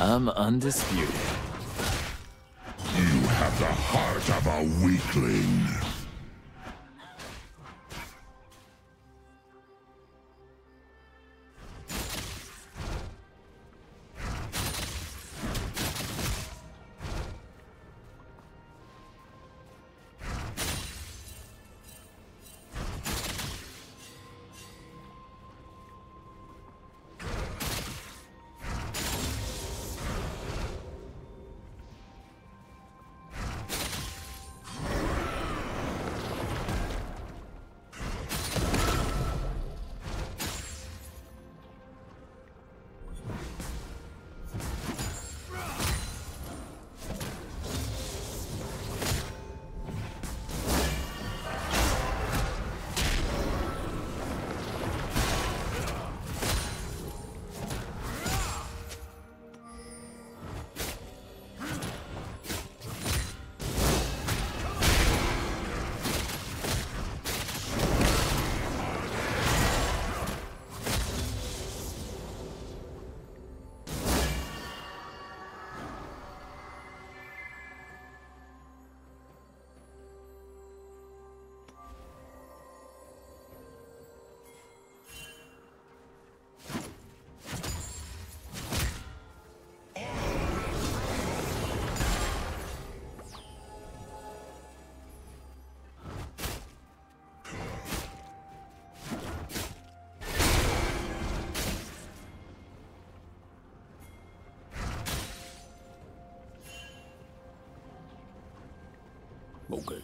I'm undisputed. You have the heart of a weakling. Okay.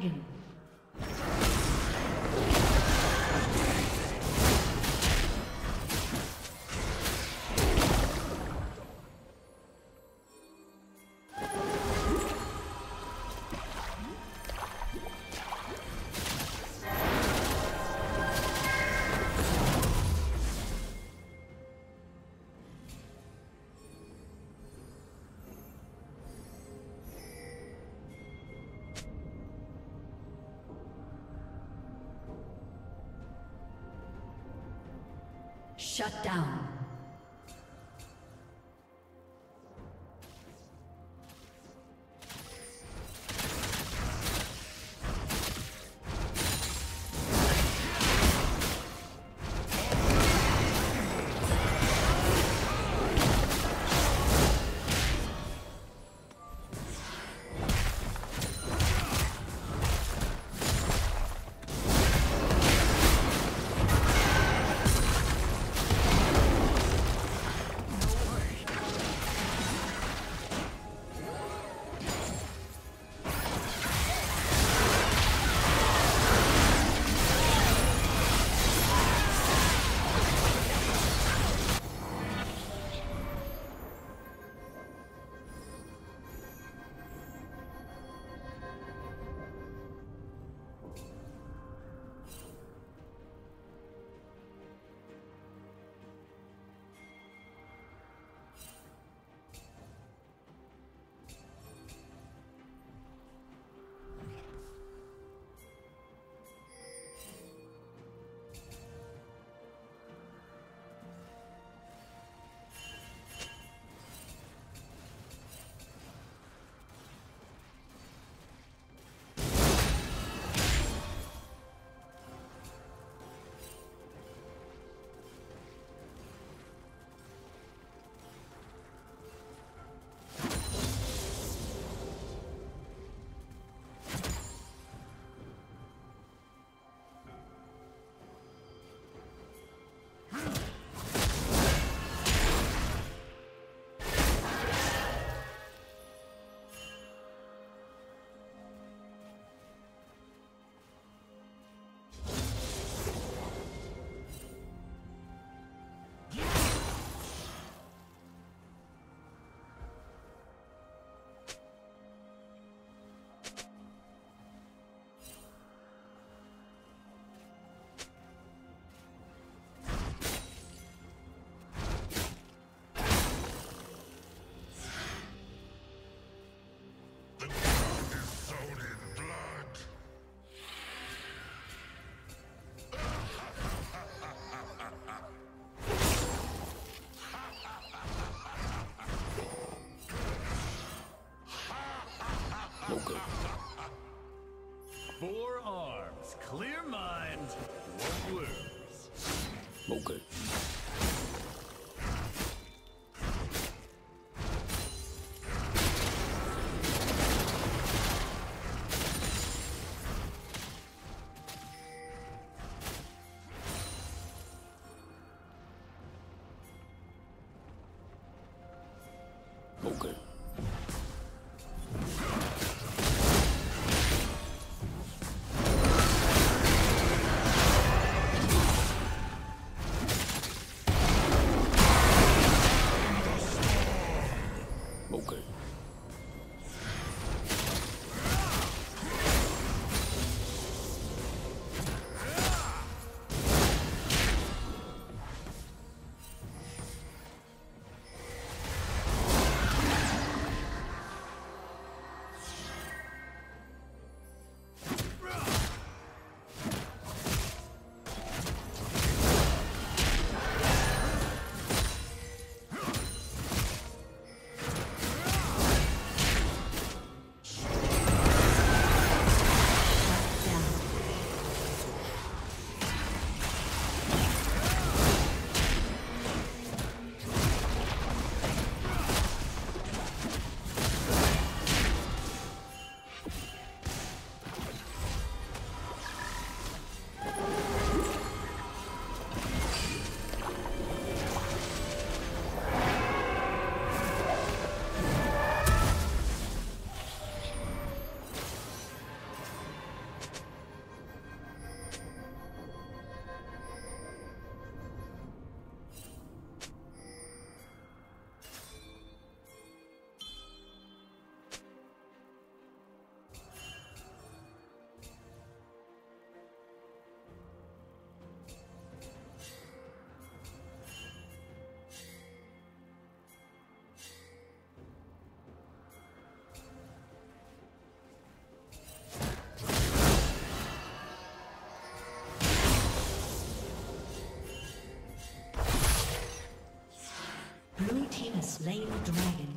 dragon. Shut down. Blue team has slain the dragon.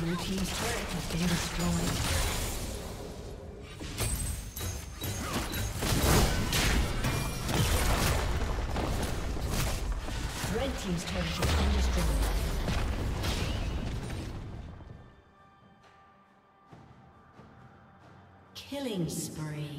Blue team's turret has been destroyed. Red team's turret has been destroyed. Killing spree.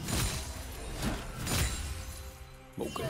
Mocha.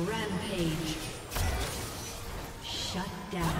Rampage. Rampage. Shut down.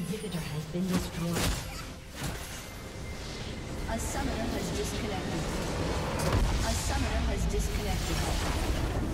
inhibitor has been destroyed. A summoner has disconnected. A summoner has disconnected.